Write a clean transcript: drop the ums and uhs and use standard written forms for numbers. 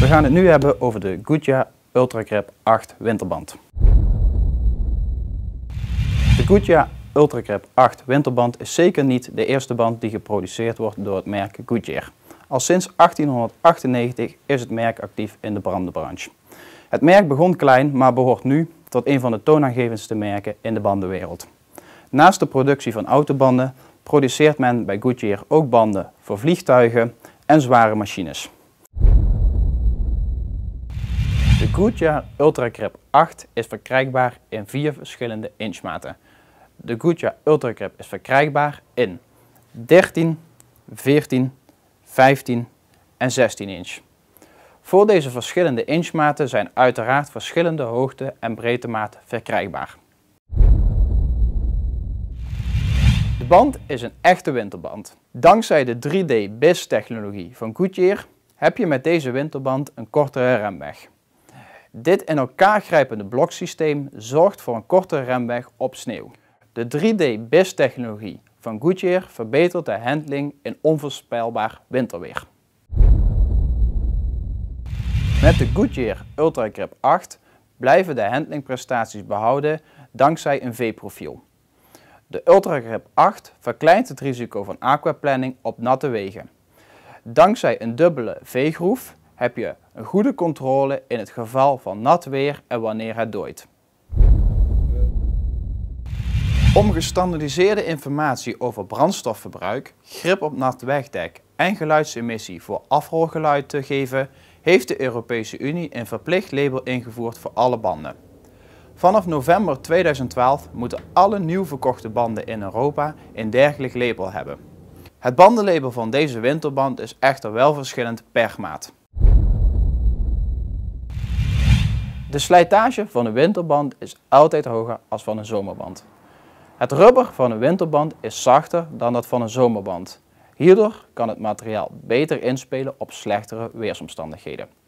We gaan het nu hebben over de Goodyear UltraGrip 8 winterband. De Goodyear UltraGrip 8 winterband is zeker niet de eerste band die geproduceerd wordt door het merk Goodyear. Al sinds 1898 is het merk actief in de bandenbranche. Het merk begon klein, maar behoort nu tot een van de toonaangevendste merken in de bandenwereld. Naast de productie van autobanden produceert men bij Goodyear ook banden voor vliegtuigen en zware machines. De Goodyear UltraGrip 8 is verkrijgbaar in 4 verschillende inchmaten. De Goodyear UltraGrip is verkrijgbaar in 13, 14, 15 en 16 inch. Voor deze verschillende inchmaten zijn uiteraard verschillende hoogte- en breedtematen verkrijgbaar. De band is een echte winterband. Dankzij de 3D-BIS-technologie van Goodyear heb je met deze winterband een kortere remweg. Dit in elkaar grijpende bloksysteem zorgt voor een kortere remweg op sneeuw. De 3D-BIS-technologie van Goodyear verbetert de handling in onvoorspelbaar winterweer. Met de Goodyear UltraGrip 8 blijven de handlingprestaties behouden dankzij een V-profiel. De UltraGrip 8 verkleint het risico van aquaplaning op natte wegen. Dankzij een dubbele V-groef heb je een goede controle in het geval van nat weer en wanneer het dooit. Om gestandaardiseerde informatie over brandstofverbruik, grip op nat wegdek en geluidsemissie voor afrolgeluid te geven, heeft de Europese Unie een verplicht label ingevoerd voor alle banden. Vanaf november 2012 moeten alle nieuw verkochte banden in Europa een dergelijk label hebben. Het bandenlabel van deze winterband is echter wel verschillend per maat. De slijtage van een winterband is altijd hoger als van een zomerband. Het rubber van een winterband is zachter dan dat van een zomerband. Hierdoor kan het materiaal beter inspelen op slechtere weersomstandigheden.